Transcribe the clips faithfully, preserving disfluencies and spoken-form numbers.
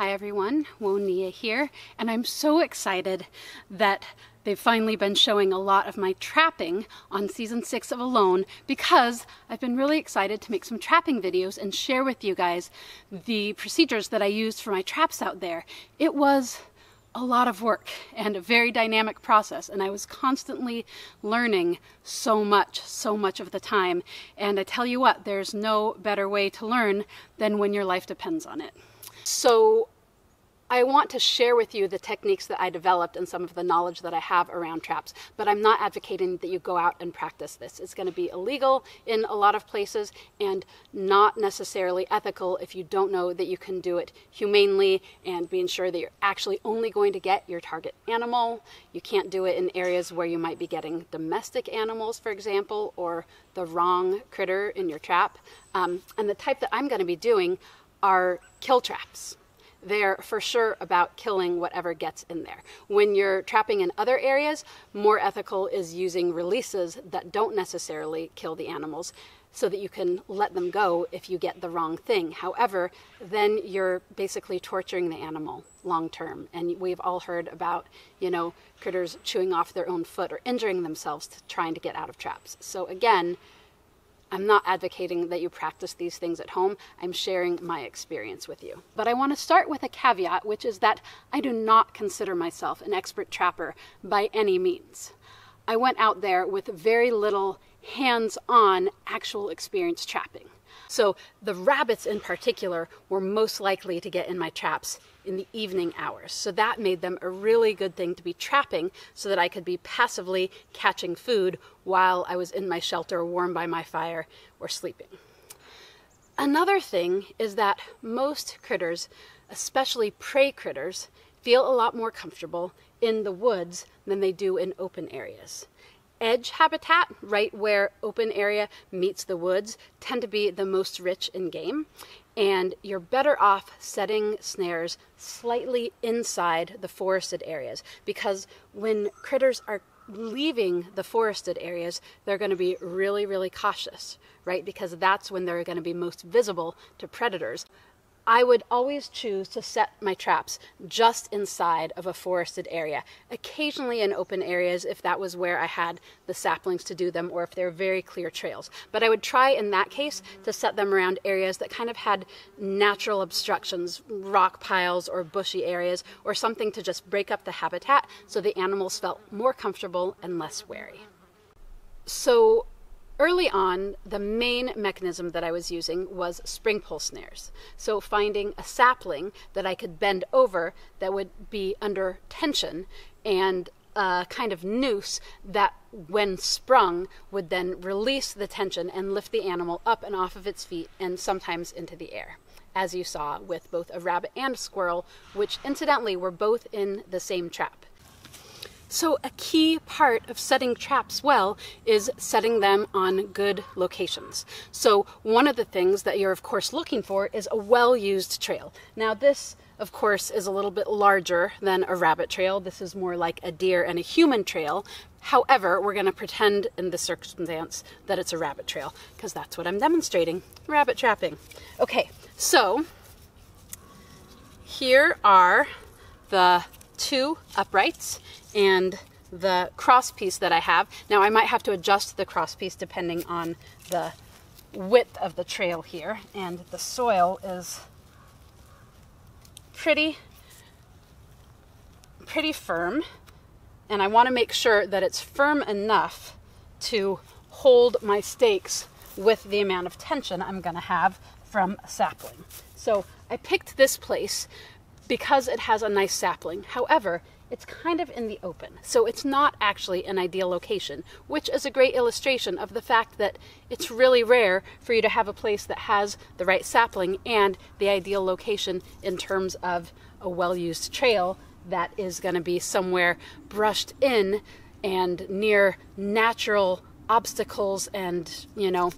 Hi everyone, Woniya here, and I'm so excited that they've finally been showing a lot of my trapping on season six of Alone, because I've been really excited to make some trapping videos and share with you guys the procedures that I used for my traps out there. It was a lot of work and a very dynamic process, and I was constantly learning so much, so much of the time. And I tell you what, there's no better way to learn than when your life depends on it. So I want to share with you the techniques that I developed and some of the knowledge that I have around traps, but I'm not advocating that you go out and practice this. It's going to be illegal in a lot of places and not necessarily ethical if you don't know that you can do it humanely and being sure that you're actually only going to get your target animal. You can't do it in areas where you might be getting domestic animals, for example, or the wrong critter in your trap. Um, and the type that I'm going to be doing are kill traps. They're for sure about killing whatever gets in there. When you're trapping in other areas, more ethical is using releases that don't necessarily kill the animals so that you can let them go if you get the wrong thing. However, then you're basically torturing the animal long term. And we've all heard about, you know, critters chewing off their own foot or injuring themselves to trying to get out of traps. So again, I'm not advocating that you practice these things at home. I'm sharing my experience with you. But I want to start with a caveat, which is that I do not consider myself an expert trapper by any means. I went out there with very little hands-on actual experience trapping. So the rabbits in particular were most likely to get in my traps in the evening hours. So that made them a really good thing to be trapping so that I could be passively catching food while I was in my shelter, warm by my fire, or sleeping. Another thing is that most critters, especially prey critters, feel a lot more comfortable in the woods than they do in open areas. Edge habitat, right where open area meets the woods, tend to be the most rich in game, and you're better off setting snares slightly inside the forested areas, because when critters are leaving the forested areas, they're going to be really, really cautious, right? Because that's when they're going to be most visible to predators. I would always choose to set my traps just inside of a forested area, occasionally in open areas if that was where I had the saplings to do them or if they're very clear trails. But I would try in that case to set them around areas that kind of had natural obstructions, rock piles or bushy areas, or something to just break up the habitat so the animals felt more comfortable and less wary. So early on, the main mechanism that I was using was spring pole snares. So finding a sapling that I could bend over that would be under tension, and a kind of noose that when sprung would then release the tension and lift the animal up and off of its feet and sometimes into the air, as you saw with both a rabbit and a squirrel, which incidentally were both in the same trap. So a key part of setting traps well is setting them on good locations. So one of the things that you're of course looking for is a well-used trail. Now this of course is a little bit larger than a rabbit trail. This is more like a deer and a human trail. However, we're going to pretend in this circumstance that it's a rabbit trail because that's what I'm demonstrating, rabbit trapping. Okay, so here are the two uprights and the cross piece that I have. Now I might have to adjust the cross piece depending on the width of the trail here, and the soil is pretty, pretty firm, and I want to make sure that it's firm enough to hold my stakes with the amount of tension I'm going to have from a sapling. So I picked this place because it has a nice sapling. However, it's kind of in the open, so it's not actually an ideal location, which is a great illustration of the fact that it's really rare for you to have a place that has the right sapling and the ideal location in terms of a well-used trail that is going to be somewhere brushed in and near natural obstacles and, you know,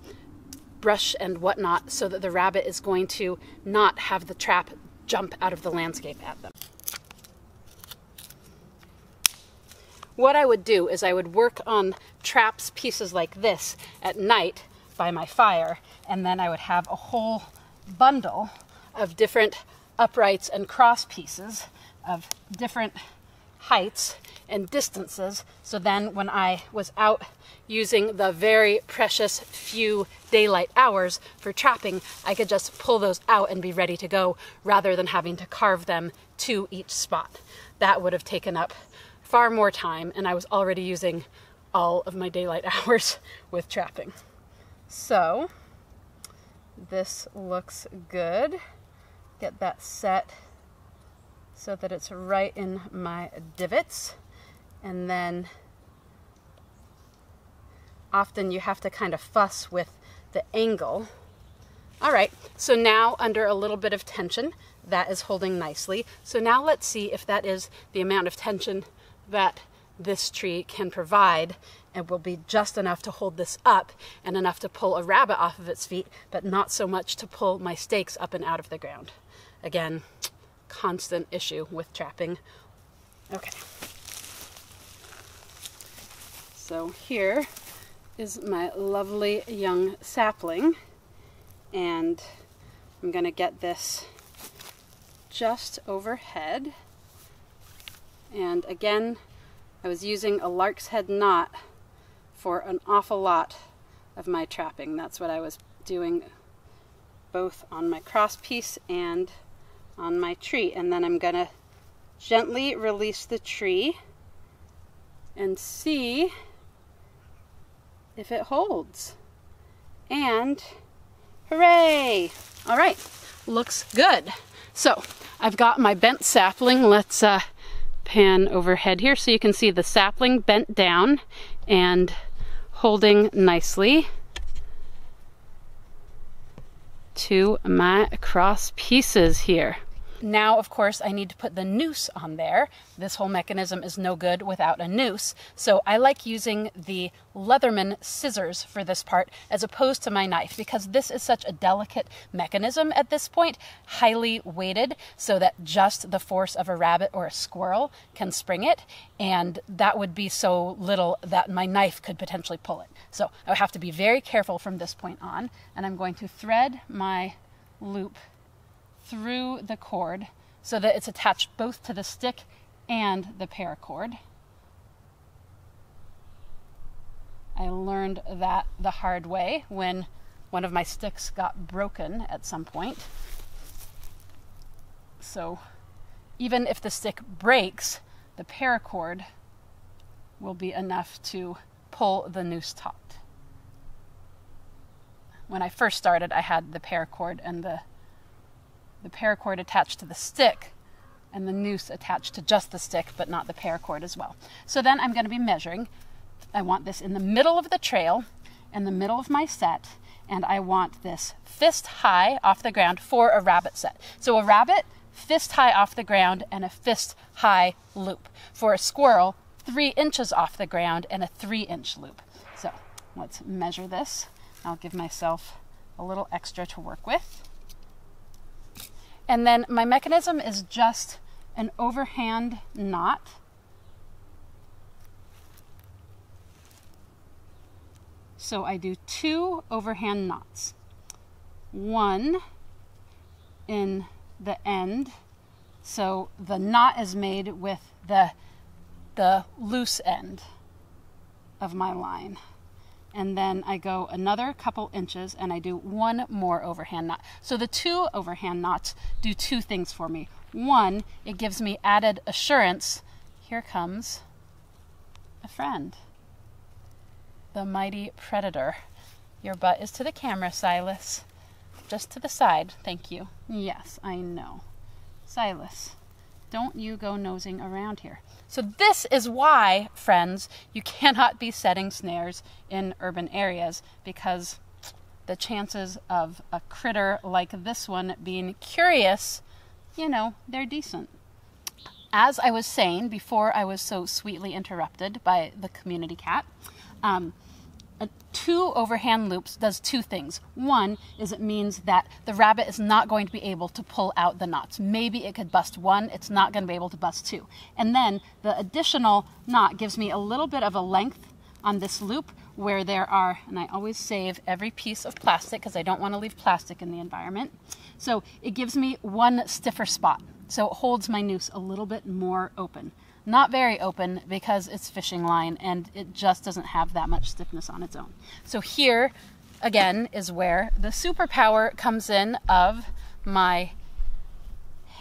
brush and whatnot, so that the rabbit is going to not have the trap jump out of the landscape at them. What I would do is I would work on traps, pieces like this, at night by my fire, and then I would have a whole bundle of different uprights and cross pieces of different heights and distances. So then when I was out using the very precious few daylight hours for trapping, I could just pull those out and be ready to go rather than having to carve them to each spot. That would have taken up far more time, and I was already using all of my daylight hours with trapping. So this looks good. Get that set so that it's right in my divots. And then often you have to kind of fuss with the angle. All right, so now under a little bit of tension, that is holding nicely. So now let's see if that is the amount of tension that this tree can provide, and will be just enough to hold this up and enough to pull a rabbit off of its feet, but not so much to pull my stakes up and out of the ground. Again, constant issue with trapping. Okay. So here is my lovely young sapling, and I'm going to get this just overhead. And again, I was using a lark's head knot for an awful lot of my trapping. That's what I was doing both on my cross piece and on my tree. And then I'm going to gently release the tree and see if it holds. And hooray! All right, looks good. So I've got my bent sapling. Let's uh, pan overhead here so you can see the sapling bent down and holding nicely to my cross pieces here. Now, of course, I need to put the noose on there. This whole mechanism is no good without a noose. So I like using the Leatherman scissors for this part as opposed to my knife, because this is such a delicate mechanism at this point, highly weighted, so that just the force of a rabbit or a squirrel can spring it. And that would be so little that my knife could potentially pull it. So I would have to be very careful from this point on. And I'm going to thread my loop through the cord so that it's attached both to the stick and the paracord. I learned that the hard way when one of my sticks got broken at some point. So even if the stick breaks, the paracord will be enough to pull the noose taut. When I first started, I had the paracord and the the paracord attached to the stick and the noose attached to just the stick, but not the paracord as well. So then I'm going to be measuring. I want this in the middle of the trail, in the middle of my set, and I want this fist high off the ground for a rabbit set. So a rabbit, fist high off the ground and a fist high loop. For a squirrel, three inches off the ground and a three inch loop. So let's measure this. I'll give myself a little extra to work with. And then my mechanism is just an overhand knot. So I do two overhand knots. One in the end. So the knot is made with the, the loose end of my line. And then I go another couple inches and I do one more overhand knot. So the two overhand knots do two things for me. One, it gives me added assurance. Here comes a friend, the mighty predator. Your butt is to the camera, Silas. Just to the side, thank you. Yes, I know. Silas, don't you go nosing around here. So this is why, friends, you cannot be setting snares in urban areas, because the chances of a critter like this one being curious, you know, they're decent. As I was saying before I was so sweetly interrupted by the community cat, um, two overhand loops does two things. One is it means that the rabbit is not going to be able to pull out the knots. Maybe it could bust one, it's not going to be able to bust two. And then the additional knot gives me a little bit of a length on this loop where there are, and I always save every piece of plastic because I don't want to leave plastic in the environment. So it gives me one stiffer spot. So it holds my noose a little bit more open. Not very open because it's fishing line and it just doesn't have that much stiffness on its own. So here again is where the superpower comes in of my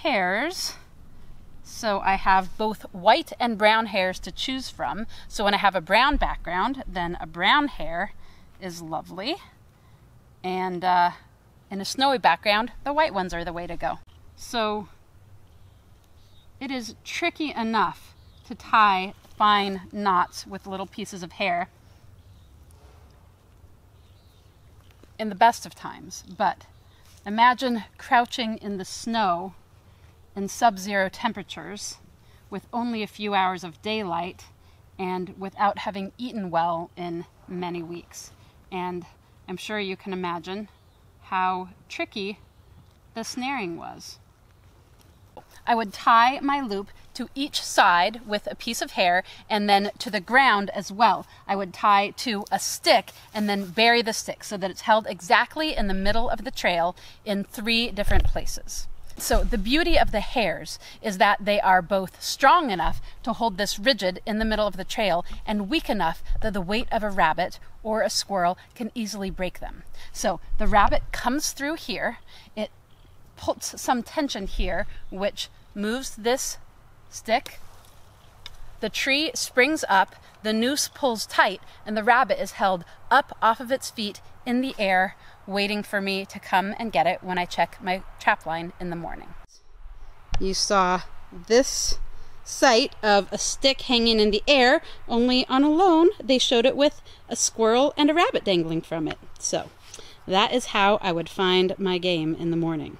hairs. So I have both white and brown hairs to choose from. So when I have a brown background, then a brown hair is lovely. And uh, in a snowy background, the white ones are the way to go. So it is tricky enough to tie fine knots with little pieces of hair in the best of times, but imagine crouching in the snow in sub-zero temperatures with only a few hours of daylight and without having eaten well in many weeks. And I'm sure you can imagine how tricky the snaring was. I would tie my loop to each side with a piece of hair and then to the ground as well. I would tie to a stick and then bury the stick so that it's held exactly in the middle of the trail in three different places. So the beauty of the hairs is that they are both strong enough to hold this rigid in the middle of the trail and weak enough that the weight of a rabbit or a squirrel can easily break them. So the rabbit comes through here. It puts some tension here, which moves this stick. The tree springs up, the noose pulls tight, and the rabbit is held up off of its feet in the air, waiting for me to come and get it when I check my trap line in the morning. You saw this sight of a stick hanging in the air, only on Alone they showed it with a squirrel and a rabbit dangling from it. So that is how I would find my game in the morning.